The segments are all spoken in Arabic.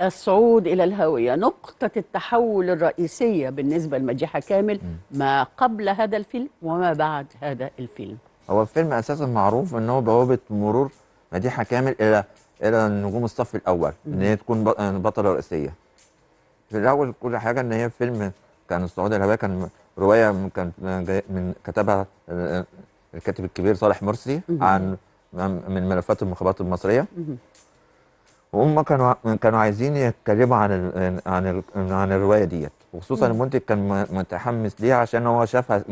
الصعود إلى الهوية. نقطة التحول الرئيسية بالنسبة لمديحة كامل ما قبل هذا الفيلم وما بعد هذا الفيلم. هو الفيلم أساسا معروف إن هو بوابة مرور مديحة كامل إلى نجوم الصف الأول، إن هي تكون بطلة رئيسية. في الأول كل حاجة إن هي فيلم كان الصعود إلى الهوية، كان رواية من كتبها الكاتب الكبير صالح مرسي عن من ملفات المخابرات المصرية. وهم كانوا عايزين يتكلموا عن ال عن ال عن الروايه ديت، وخصوصا المنتج كان متحمس ليها عشان هو شافها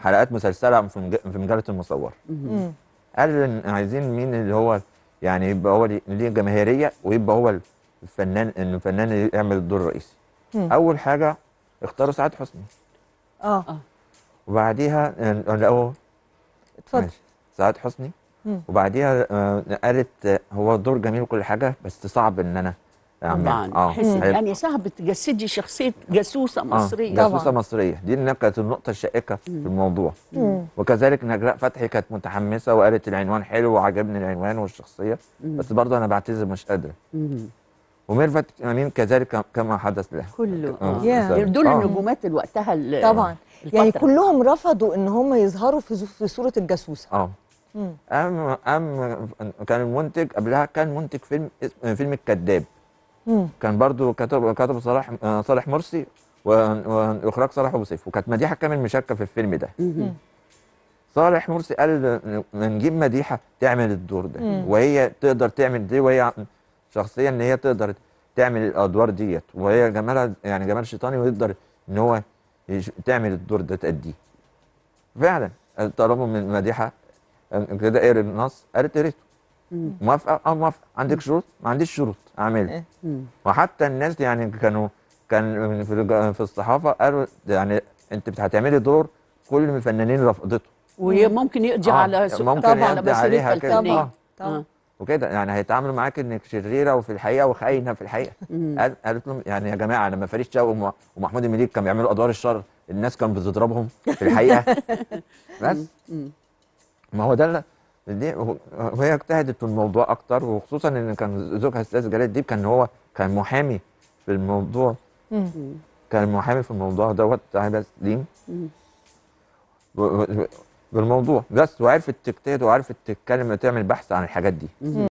حلقات مسلسله في مجله المصور. قال عايزين مين اللي هو يعني يبقى هو ليه جماهيريه ويبقى هو الفنان اللي يعمل الدور الرئيسي. اول حاجه اختاروا سعاد حسني. وبعديها لقوا اتفضل سعاد حسني. وبعديها قالت هو دور جميل وكل حاجه بس صعب ان انا اعمل. يعني صعب تجسدي شخصيه جاسوسه مصريه. جاسوسه مصريه دي اللي كانت النقطه الشائكه في الموضوع. وكذلك نجلاء فتحي كانت متحمسه وقالت العنوان حلو وعجبني العنوان والشخصيه، بس برضه انا بعتذر مش قادره. وميرفت أمين كذلك كما حدث لها. كله دول النجومات وقتها طبعا الفترة. يعني كلهم رفضوا ان هم يظهروا في صوره الجاسوسه. كان المنتج قبلها كان منتج فيلم الكذاب. كان برضو كتب صالح مرسي واخراج صالح ابو سيف، وكانت مديحه كامل مشاركه في الفيلم ده. صالح مرسي قال نجيب مديحه تعمل الدور ده وهي تقدر تعمل دي، وهي شخصيا ان هي تقدر تعمل الادوار ديت، وهي جمالها يعني جمال شيطاني ويقدر ان هو تعمل الدور ده تأديه. فعلا طلبوا من مديحه كده قري النص، قالت قريته موافقه موافقه، عندك شروط؟ ما عنديش شروط، اعملها. وحتى الناس يعني كان في الصحافه قالوا يعني انت هتعملي دور كل من الفنانين رفضته وممكن يقضي على مسؤوليه الفنانين وكده، يعني هيتعاملوا معاك انك شريره وفي الحقيقه وخاينه في الحقيقه. قالت لهم يعني يا جماعه لما فريد شوقي ومحمود المليك كانوا بيعملوا ادوار الشر الناس كانت بتضربهم في الحقيقه بس ما هو ده اللي وهي اجتهدت في الموضوع اكتر، وخصوصا ان كان زوجها الاستاذ جلال الدين كان محامي في الموضوع. كان محامي في الموضوع دوت عباس دين بالموضوع بس، وعرفت تجتهد وعرفت تتكلم وتعمل بحث عن الحاجات دي.